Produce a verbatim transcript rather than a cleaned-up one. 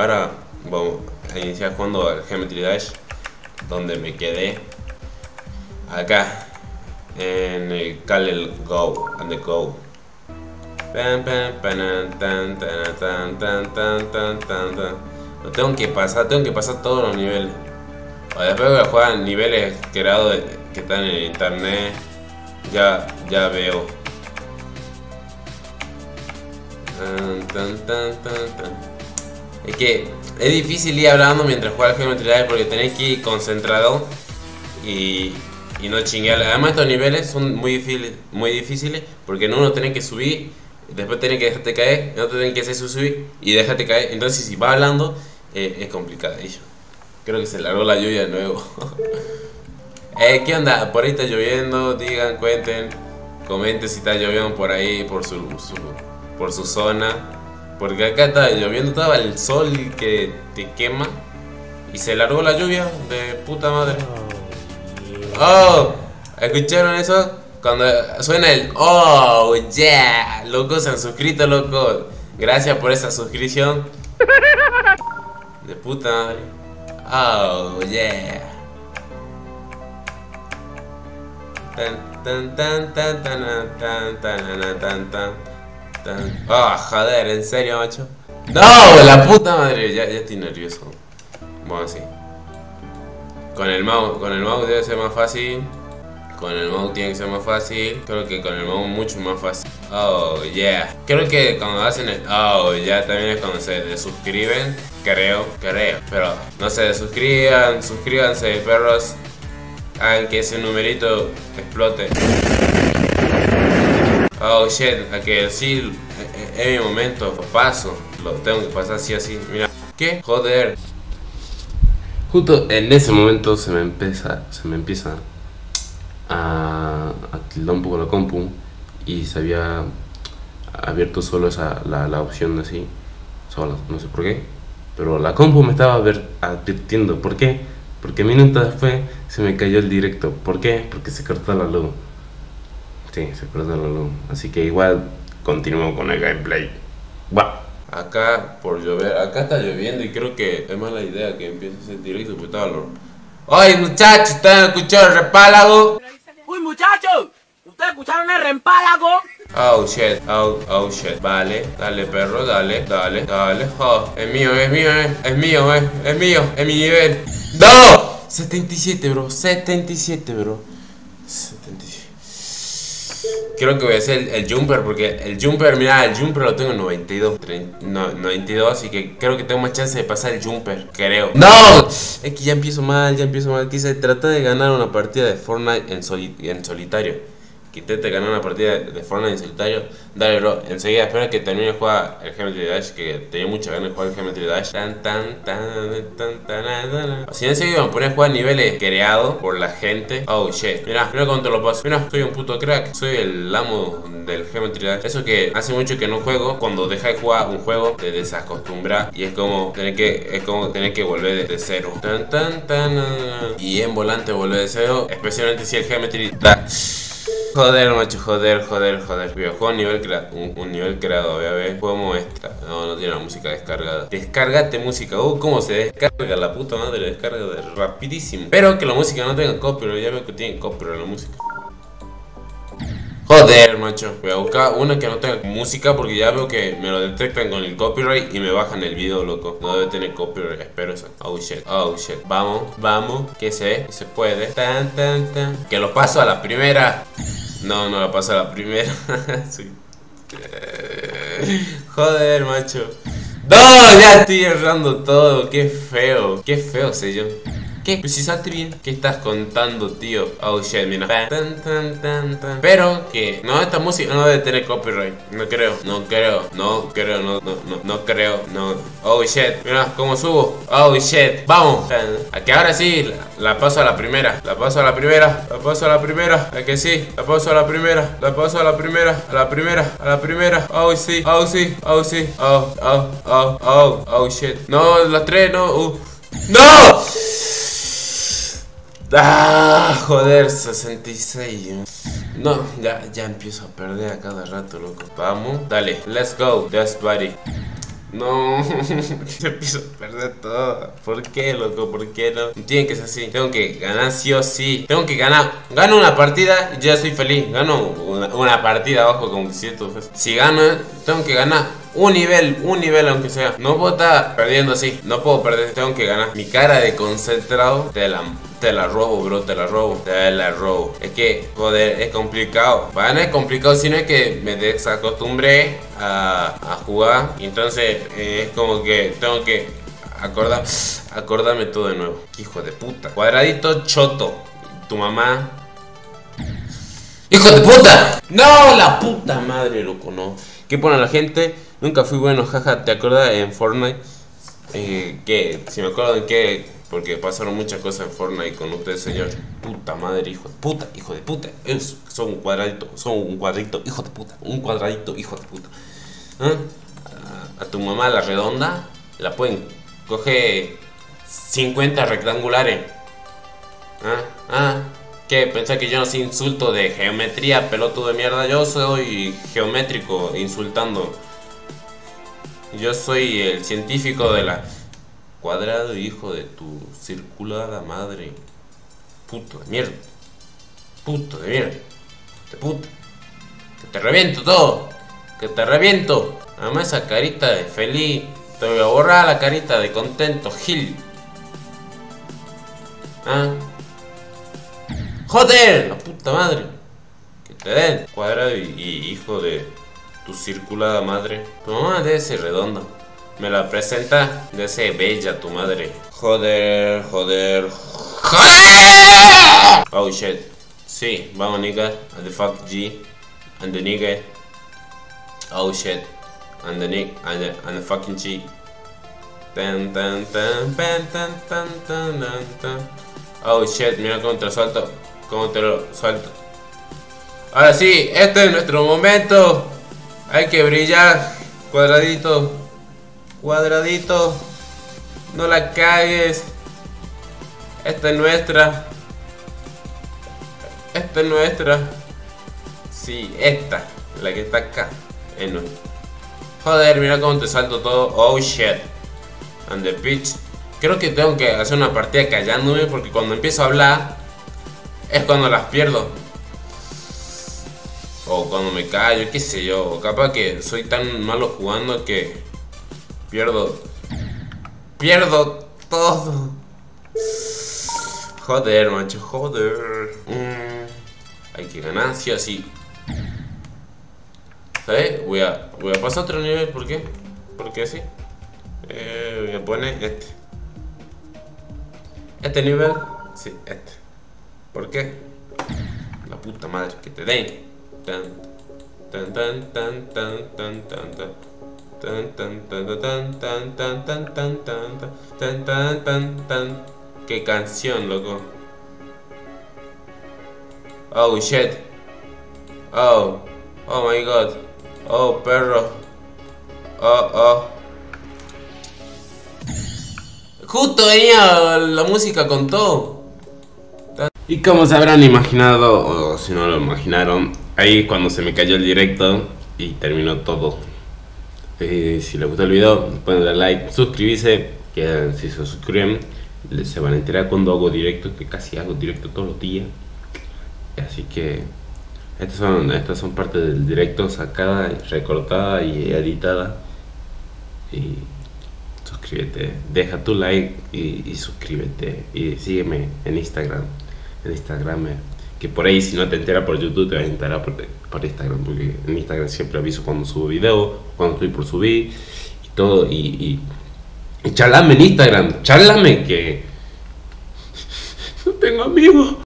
ahora vamos a iniciar jugando al Geometry Dash, donde me quedé acá en el Kalel Go and the Go. Lo tengo que pasar, tengo que pasar todos los niveles. Después voy a jugar en niveles creados que están en el internet. Ya, ya veo. Es que es difícil ir hablando mientras juegas Geometry Dash porque tenés que ir concentrado y, y no chinguear. Además, estos niveles son muy difíciles, muy difíciles porque en uno tenés que subir, después tenés que dejarte caer, en otro tenés que hacer su subir y dejarte caer. Entonces, si vas hablando, eh, es complicadillo. Creo que se largó la lluvia de nuevo. eh, ¿Qué onda? Por ahí está lloviendo, digan, cuenten, comenten si está lloviendo por ahí, por su, su, por su zona. Porque acá estaba lloviendo, estaba el sol que te quema y se largó la lluvia de puta madre. Oh, ¿escucharon eso? Cuando suena el oh yeah, loco, se han suscrito, loco. Gracias por esa suscripción. De puta madre. Oh yeah. Tan tan tan tan tan tan tan tan tan. Ah, oh, joder, en serio, macho. No, la puta madre, ya, ya estoy nervioso. Vamos así. Con el mouse, con el mouse debe ser más fácil. Con el mouse tiene que ser más fácil. Creo que con el mouse mucho más fácil. Oh, yeah. Creo que cuando hacen el oh, yeah, también es cuando se desuscriben. Creo, creo. Pero no se desuscriban, suscríbanse, perros. Hagan que ese numerito explote. Oh shit, a que sí, es mi momento, paso, lo tengo que pasar así, así, mira, ¿qué? Joder. Justo en ese momento se me empieza, se me empieza a, a tildar un poco la compu y se había abierto solo esa, la, la opción de así, sola, no sé por qué, pero la compu me estaba advirtiendo, ¿por qué? Porque minutos después se me cayó el directo, ¿por qué? Porque se cortó la luz. Sí, se cortó la luz, así que igual continúo con el gameplay. Va. Acá por llover, acá está lloviendo y creo que es mala idea que empiece a sentir directo porque estaba lo... ¡Oye muchachos! ¿Ustedes escucharon el repálago? ¡Uy muchachos! ¿Ustedes escucharon el repálago? Oh shit, oh, oh shit. Vale, dale perro, dale, dale, dale. Oh, es mío, es mío, eh. es mío, eh. es mío, es mi nivel. ¡No! setenta y siete bro, setenta y siete bro. setenta y siete. Creo que voy a hacer el, el jumper porque el jumper, mira, el jumper lo tengo en noventa y dos, treinta, no, noventa y dos, así que creo que tengo más chance de pasar el jumper, creo. ¡No! Es que ya empiezo mal, ya empiezo mal. Quise tratar de ganar una partida de Fortnite en, soli en solitario. Que intente ganar una partida de Fortnite en solitario. Dale, bro, enseguida, espera que termine de jugar el Geometry Dash, que tenía mucha ganas de jugar el Geometry Dash. Tan, tan, tan, tan, tan, tan. Así enseguida me poner a jugar niveles creados por la gente. Oh, shit. Mirá, mira cuánto lo paso. Mirá, soy un puto crack. Soy el amo del Geometry Dash. Eso que hace mucho que no juego. Cuando dejas de jugar un juego, te desacostumbras. Y es como tener que, es como tener que volver de, de cero. Tan, tan, tan. Y en volante volver de cero. Especialmente si el Geometry Dash. Joder, macho, joder, joder, joder. Voy a jugar un nivel, crea un, un nivel creado, voy a ver. Juego esta. No, no tiene la música descargada. Descargate música. Uh, cómo se descarga la puta madre. Descarga de rapidísimo. Pero que la música no tenga copyright. Ya veo que tiene copyright la música. Joder, macho. Voy a buscar una que no tenga música porque ya veo que me lo detectan con el copyright y me bajan el video, loco. No debe tener copyright, espero eso. Oh shit, oh shit. Vamos, vamos. Que se, que se puede. Tan, tan, tan. Que lo paso a la primera. No, no la pasa la primera. Soy... Joder, macho. ¡No! Ya estoy errando todo. Qué feo. Qué feo sé yo. ¿Qué? Pues si salte bien. ¿Qué estás contando, tío? Oh shit, mira. Tan, tan, tan, tan. Pero que no, esta música no debe tener copyright. No creo. No creo. No creo. No, no, no, no creo. No. Oh shit. Mira cómo subo. Oh shit. Vamos. A que ahora sí. La, la paso a la primera. La paso a la primera. La paso a la primera. A que sí. La paso a la primera. La paso a la primera. A la primera. A la primera. Oh sí. Oh sí. Oh sí. Oh, oh, oh, oh. Oh shit. No, las tres no. Uh. ¡No! Ah, joder, sesenta y seis. No, ya, ya empiezo a perder a cada rato, loco. Vamos, dale, let's go, that's buddy. No, yo empiezo a perder todo. ¿Por qué, loco? ¿Por qué no? No tiene que ser así. Tengo que ganar sí o sí. Tengo que ganar. Gano una partida y ya soy feliz. Gano una, una partida abajo con siete. Si gano, tengo que ganar un nivel, un nivel aunque sea. No puedo estar perdiendo así. No puedo perder. Tengo que ganar. Mi cara de concentrado te la... Te la robo, bro, te la robo, te la robo. Es que, joder, es complicado. Para no es complicado, sino es que me desacostumbré a, a jugar. Entonces, eh, es como que tengo que acordar, acordarme todo de nuevo. Hijo de puta. Cuadradito choto. Tu mamá. ¡Hijo de puta! ¡No! La puta madre, loco, no. ¿Qué pone la gente? Nunca fui bueno, jaja. ¿Te acuerdas en Fortnite? Eh, que, si me acuerdo de que... Porque pasaron muchas cosas en Fortnite con ustedes, señor. Puta madre, hijo de puta, hijo de puta. Es, son un cuadradito, son un cuadradito, hijo de puta. Un cuadradito, hijo de puta. ¿Eh? A, a tu mamá la redonda, la pueden coger cincuenta rectangulares. ¿Ah? ¿Ah? ¿Qué? ¿Pensás que yo no sé insulto de geometría, pelotudo de mierda? Yo soy geométrico insultando. Yo soy el científico de la... Cuadrado, hijo de tu circulada madre. Puto de mierda. Puto de mierda. De puta. Que te reviento todo. Que te reviento. Además esa carita de feliz. Te voy a borrar la carita de contento, Gil. ¿Ah? Joder, la puta madre. Que te den. Cuadrado y, y hijo de tu circulada madre. Tu mamá debe ser redonda. Me la presenta de ese bella tu madre. Joder, joder, joder. Oh shit. Sí, vamos nigga. And the fuck G. And the nigga. Oh shit. And the nigga. And the, and the fucking G. Tan tan tan tan tan tan tan tan. Oh shit, mira cómo te lo suelto. Cómo te lo suelto. Ahora sí, este es nuestro momento. Hay que brillar. Cuadradito. Cuadradito, no la cagues. Esta es nuestra. Esta es nuestra. Sí, esta, la que está acá. Es nuestra. Joder, mira cómo te salto todo. Oh shit. And the pitch. Creo que tengo que hacer una partida callándome porque cuando empiezo a hablar es cuando las pierdo. O cuando me callo, qué sé yo. O capaz que soy tan malo jugando que... Pierdo. Pierdo todo. Joder, macho, joder. Mm. Hay que ganar, sí o sí. ¿Sabes? Voy a, voy a pasar a otro nivel, ¿por qué? Porque sí. Eh, voy a poner este. Este nivel. Sí, este. ¿Por qué? La puta madre, que te den. Tan, tan, tan, tan, tan, tan, tan, tan. Tan tan tan tan tan tan tan tan tan tan tan tan tan. Qué canción, loco. Oh shit. Oh. Oh my god. Oh perro. Oh oh. Justo venía la música con todo. Y como se habrán imaginado, o si no lo imaginaron, ahí cuando se me cayó el directo y terminó todo. Eh, si les gustó el video, pueden dar like, suscribirse, que si se suscriben se van a enterar cuando hago directo, que casi hago directo todos los días. Así que estas son, estas son partes del directo sacada, recortada y editada. Y suscríbete, deja tu like y, y suscríbete y sígueme en Instagram, en Instagram eh, que por ahí si no te enteras por YouTube te vas a enterar por, por Instagram, porque en Instagram siempre aviso cuando subo video, cuando estoy por subir y todo, y, y, y charlame en Instagram, charlame que no tengo amigos.